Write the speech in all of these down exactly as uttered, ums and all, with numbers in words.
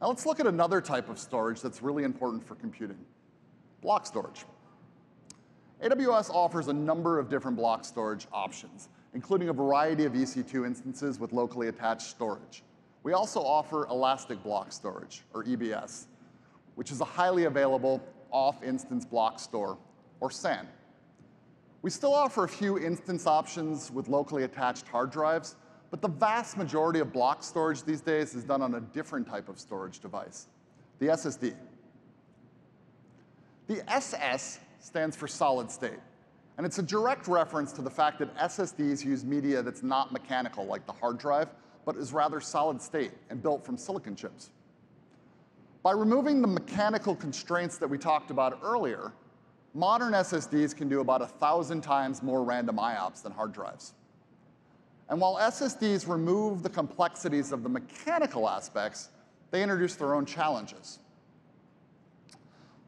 Now let's look at another type of storage that's really important for computing, block storage. A W S offers a number of different block storage options, including a variety of E C two instances with locally attached storage. We also offer elastic block storage, or E B S, which is a highly available off-instance block store, or S A N. We still offer a few instance options with locally attached hard drives, but the vast majority of block storage these days is done on a different type of storage device, the S S D. The S S stands for solid state, and it's a direct reference to the fact that S S Ds use media that's not mechanical like the hard drive, but is rather solid state and built from silicon chips. By removing the mechanical constraints that we talked about earlier, modern S S Ds can do about one thousand times more random I O P S than hard drives. And while S S Ds remove the complexities of the mechanical aspects, they introduce their own challenges.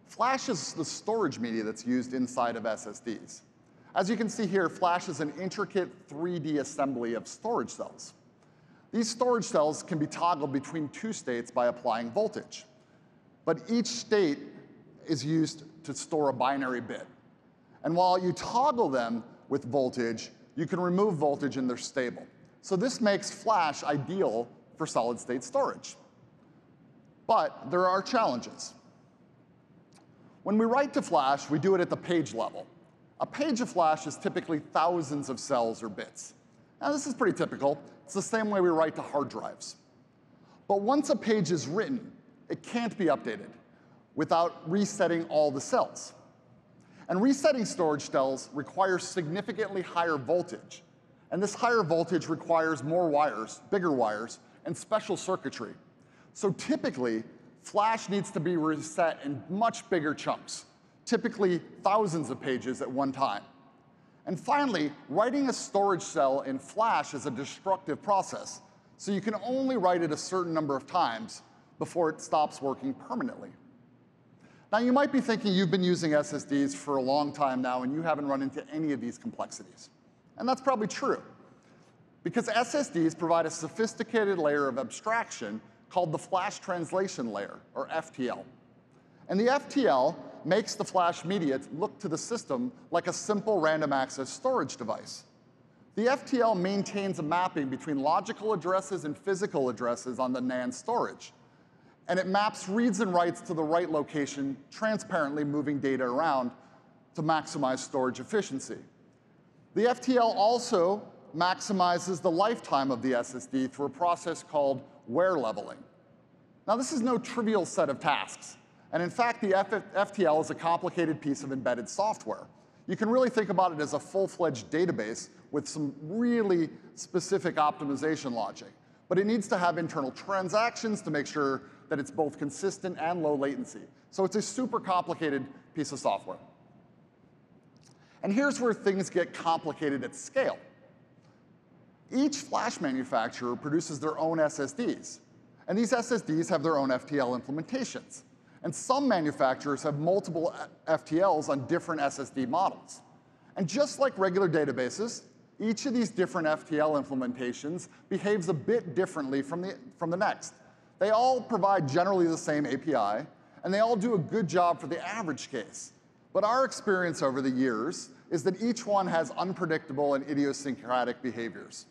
Flash is the storage media that's used inside of S S Ds. As you can see here, flash is an intricate three D assembly of storage cells. These storage cells can be toggled between two states by applying voltage, but each state is used to store a binary bit. And while you toggle them with voltage, you can remove voltage and they're stable. So this makes flash ideal for solid state storage. But there are challenges. When we write to flash, we do it at the page level. A page of flash is typically thousands of cells or bits. Now this is pretty typical. It's the same way we write to hard drives. But once a page is written, it can't be updated without resetting all the cells. And resetting storage cells requires significantly higher voltage. And this higher voltage requires more wires, bigger wires, and special circuitry. So typically, flash needs to be reset in much bigger chunks, typically thousands of pages at one time. And finally, writing a storage cell in flash is a destructive process. So you can only write it a certain number of times before it stops working permanently. Now, you might be thinking you've been using S S Ds for a long time now and you haven't run into any of these complexities. And that's probably true, because S S Ds provide a sophisticated layer of abstraction called the flash translation layer, or F T L. And the F T L makes the flash media look to the system like a simple random access storage device. The F T L maintains a mapping between logical addresses and physical addresses on the NAND storage. And it maps reads and writes to the right location, transparently moving data around to maximize storage efficiency. The F T L also maximizes the lifetime of the S S D through a process called wear leveling. Now, this is no trivial set of tasks. And in fact, the F T L is a complicated piece of embedded software. You can really think about it as a full-fledged database with some really specific optimization logic. But it needs to have internal transactions to make sure that it's both consistent and low latency. So it's a super complicated piece of software. And here's where things get complicated at scale. Each flash manufacturer produces their own S S Ds. And these S S Ds have their own F T L implementations. And some manufacturers have multiple F T Ls on different S S D models. And just like regular databases, each of these different F T L implementations behaves a bit differently from the, from the next. They all provide generally the same A P I, and they all do a good job for the average case. But our experience over the years is that each one has unpredictable and idiosyncratic behaviors.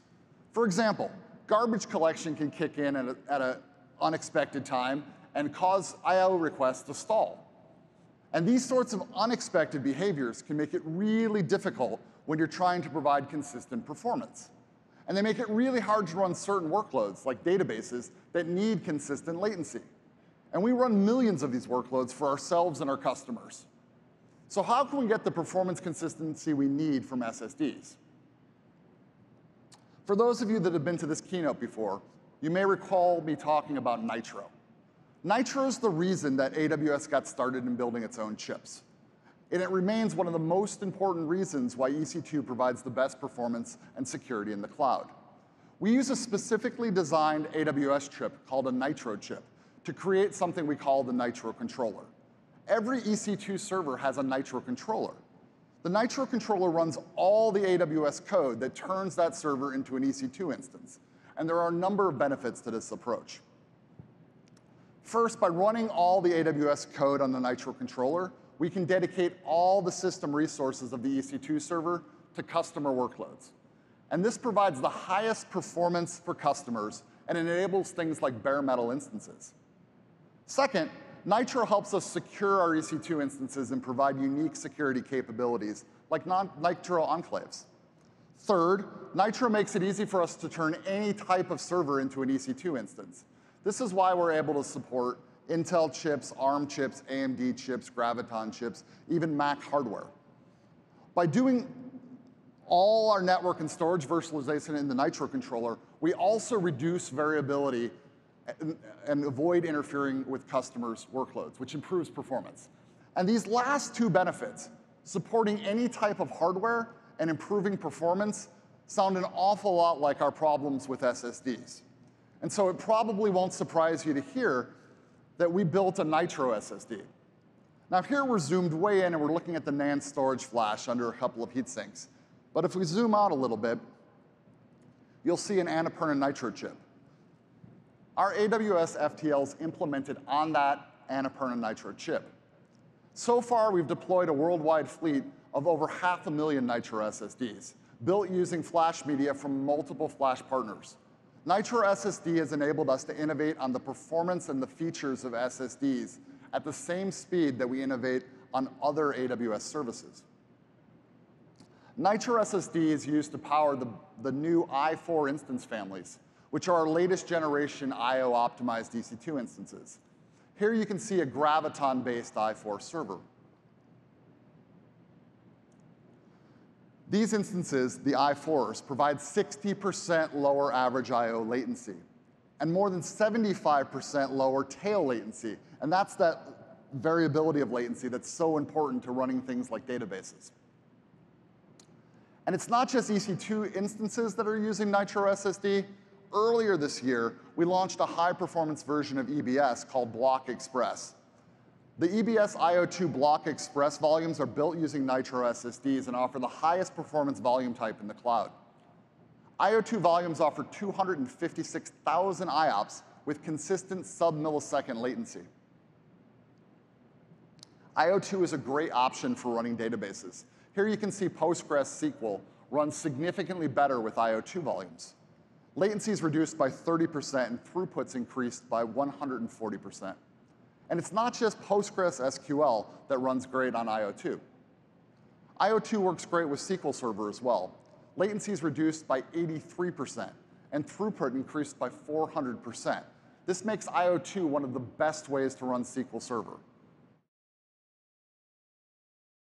For example, garbage collection can kick in at an unexpected time and cause I O requests to stall. And these sorts of unexpected behaviors can make it really difficult when you're trying to provide consistent performance. And they make it really hard to run certain workloads, like databases, that need consistent latency. And we run millions of these workloads for ourselves and our customers. So how can we get the performance consistency we need from S S Ds? For those of you that have been to this keynote before, you may recall me talking about Nitro. Nitro is the reason that A W S got started in building its own chips. And it remains one of the most important reasons why E C two provides the best performance and security in the cloud. We use a specifically designed A W S chip called a Nitro chip to create something we call the Nitro controller. Every E C two server has a Nitro controller. The Nitro controller runs all the A W S code that turns that server into an E C two instance. And there are a number of benefits to this approach. First, by running all the A W S code on the Nitro controller, we can dedicate all the system resources of the E C two server to customer workloads. And this provides the highest performance for customers, and it enables things like bare metal instances. Second, Nitro helps us secure our E C two instances and provide unique security capabilities, like Nitro enclaves. Third, Nitro makes it easy for us to turn any type of server into an E C two instance. This is why we're able to support Intel chips, ARM chips, A M D chips, Graviton chips, even Mac hardware. By doing all our network and storage virtualization in the Nitro controller, we also reduce variability and, and avoid interfering with customers' workloads, which improves performance. And these last two benefits, supporting any type of hardware and improving performance, sound an awful lot like our problems with S S Ds. And so it probably won't surprise you to hear that we built a Nitro S S D. Now here we're zoomed way in and we're looking at the NAND storage flash under a couple of heat sinks. But if we zoom out a little bit, you'll see an Annapurna Nitro chip. Our A W S F T L is implemented on that Annapurna Nitro chip. So far, we've deployed a worldwide fleet of over half a million Nitro S S Ds, built using flash media from multiple flash partners. Nitro S S D has enabled us to innovate on the performance and the features of S S Ds at the same speed that we innovate on other A W S services. Nitro S S D is used to power the, the new I four instance families, which are our latest generation I O optimized E C two instances. Here you can see a Graviton-based I four server. These instances, the I fours, provide sixty percent lower average I O latency and more than seventy-five percent lower tail latency. And that's that variability of latency that's so important to running things like databases. And it's not just E C two instances that are using Nitro S S D. Earlier this year, we launched a high-performance version of E B S called Block Express. The E B S I O two Block Express volumes are built using Nitro S S Ds and offer the highest performance volume type in the cloud. I O two volumes offer two hundred fifty-six thousand I O P S with consistent sub-millisecond latency. I O two is a great option for running databases. Here you can see Postgres S Q L runs significantly better with I O two volumes. Latency is reduced by thirty percent and throughput's increased by one hundred forty percent. And it's not just Postgres S Q L that runs great on I O two. I O two works great with S Q L Server as well. Latency is reduced by eighty-three percent, and throughput increased by four hundred percent. This makes I O two one of the best ways to run S Q L Server.